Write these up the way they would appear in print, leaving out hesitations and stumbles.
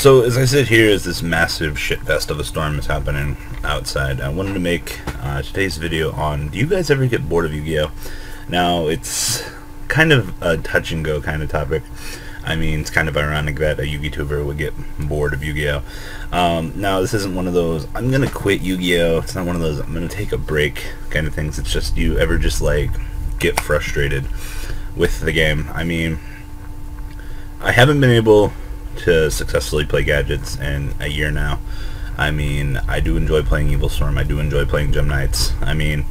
So as I sit here, as this massive shitfest of a storm is happening outside, I wanted to make today's video on, do you guys ever get bored of Yu-Gi-Oh? Now, it's kind of a touch and go kind of topic. I mean, it's kind of ironic that a Yu-Gi-Tuber would get bored of Yu-Gi-Oh. Now, this isn't one of those, I'm gonna quit Yu-Gi-Oh, it's not one of those, I'm gonna take a break kind of things. It's just, you ever just like get frustrated with the game? I mean, I haven't been able to successfully play Gadgets in a year now. I mean, I do enjoy playing Evilswarm, I do enjoy playing Gem Knights. I mean,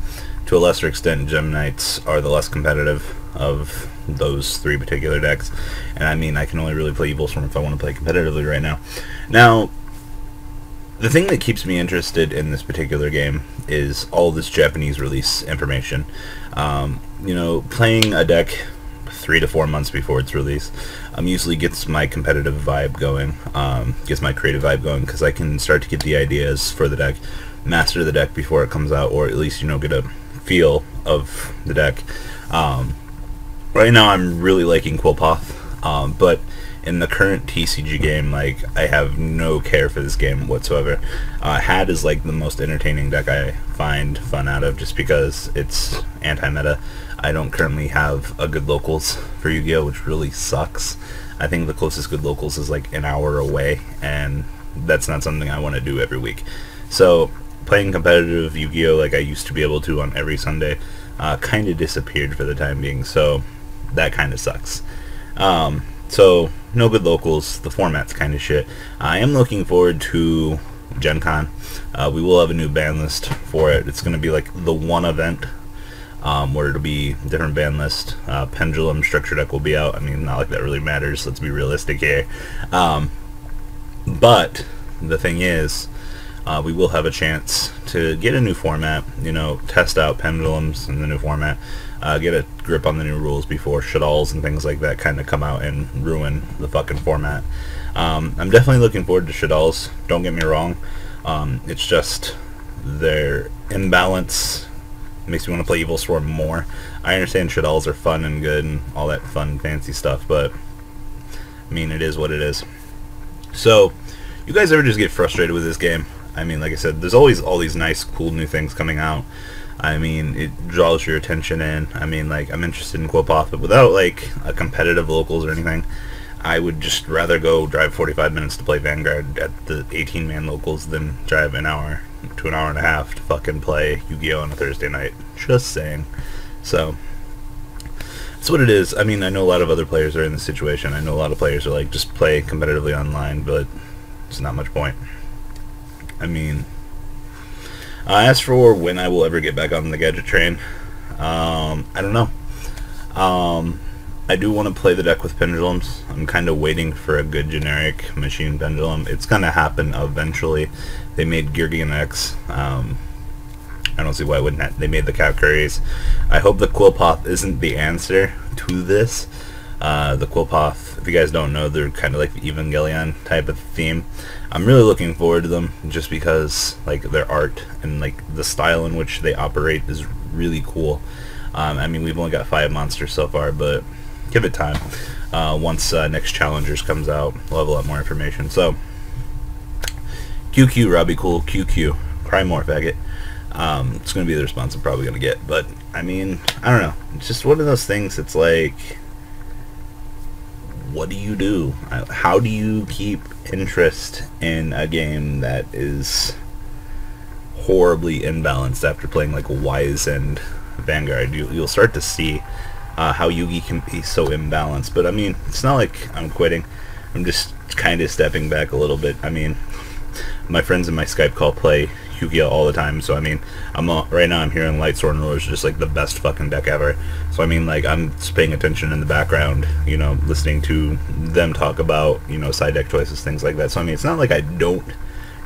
to a lesser extent, Gem Knights are the less competitive of those three particular decks, and I mean, I can only really play Evilswarm if I want to play competitively right now. Now, the thing that keeps me interested in this particular game is all this Japanese release information. You know, playing a deck 3 to 4 months before its release usually gets my competitive vibe going, gets my creative vibe going, because I can start to get the ideas for the deck, master the deck before it comes out, or at least, you know, get a feel of the deck. Right now I'm really liking Quopoth, but in the current TCG game, like, I have no care for this game whatsoever. HAD is like the most entertaining deck I find fun out of, just because it's anti-meta. I don't currently have a good locals for Yu-Gi-Oh, which really sucks. I think the closest good locals is like an hour away, and that's not something I want to do every week. So playing competitive Yu-Gi-Oh like I used to be able to on every Sunday kind of disappeared for the time being, so that kind of sucks. So no good locals, the format's kind of shit. I am looking forward to Gen Con. We will have a new ban list for it. It's going to be like the one event where it'll be different ban list. Pendulum structure deck will be out. I mean, not like that really matters, let's be realistic here. But the thing is, we will have a chance to get a new format, you know, test out pendulums in the new format, get a grip on the new rules before Shaddolls and things like that kind of come out and ruin the fucking format. I'm definitely looking forward to Shaddolls, don't get me wrong. It's just their imbalance makes me want to play Evilswarm more. I understand Shaddolls are fun and good and all that fun fancy stuff, but I mean, it is what it is. So, you guys ever just get frustrated with this game? I mean, like I said, there's always all these nice, cool new things coming out. I mean, it draws your attention in. I mean, like, I'm interested in Quopoth, but without, like, a competitive locals or anything, I would just rather go drive 45 minutes to play Vanguard at the 18-man locals than drive an hour to an hour and a half to fucking play Yu-Gi-Oh! On a Thursday night. Just saying. So, that's what it is. I mean, I know a lot of other players are in this situation. I know a lot of players are like, just play competitively online, but it's not much point. I mean, as for when I will ever get back on the Gadget train, I don't know. I do want to play the deck with pendulums. I'm kind of waiting for a good generic machine pendulum. It's going to happen eventually. They made Geardian X. I don't see why it wouldn't have. They made the Cap Curries. I hope the Quillpoth isn't the answer to this. The Quillpoth, if you guys don't know, they're kind of like the Evangelion type of theme. I'm really looking forward to them just because, like, their art and, like, the style in which they operate is really cool. I mean, we've only got 5 monsters so far, but give it time. Once Next Challengers comes out, we'll have a lot more information. So, QQ, Robbie Cool, QQ. Cry more, faggot. It's going to be the response I'm probably going to get. But, I mean, I don't know. It's just one of those things that's like, what do you do? How do you keep interest in a game that is horribly imbalanced after playing, like, Wise and Vanguard? You'll start to see how Yu-Gi can be so imbalanced. But I mean, it's not like I'm quitting. I'm just kind of stepping back a little bit. I mean, my friends in my Skype call play Yu-Gi-Oh all the time, so I mean, right now I'm hearing Light Sword and Roller is just like the best fucking deck ever. So I mean, like, I'm just paying attention in the background, you know, listening to them talk about, you know, side deck choices, things like that. So I mean, it's not like I don't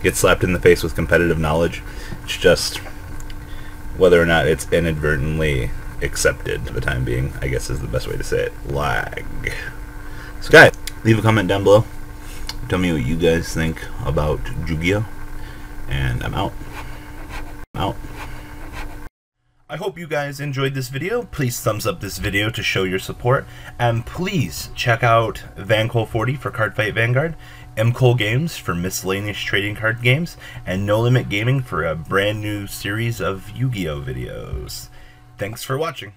get slapped in the face with competitive knowledge. It's just whether or not it's inadvertently accepted for the time being, I guess is the best way to say it. Lag. So guys, leave a comment down below. Tell me what you guys think about Yu-Gi-Oh! And I'm out. I hope you guys enjoyed this video. Please thumbs up this video to show your support. And please check out VanCole40 for Cardfight Vanguard. MCole Games for miscellaneous trading card games, and No Limit Gaming for a brand new series of Yu-Gi-Oh videos. Thanks for watching.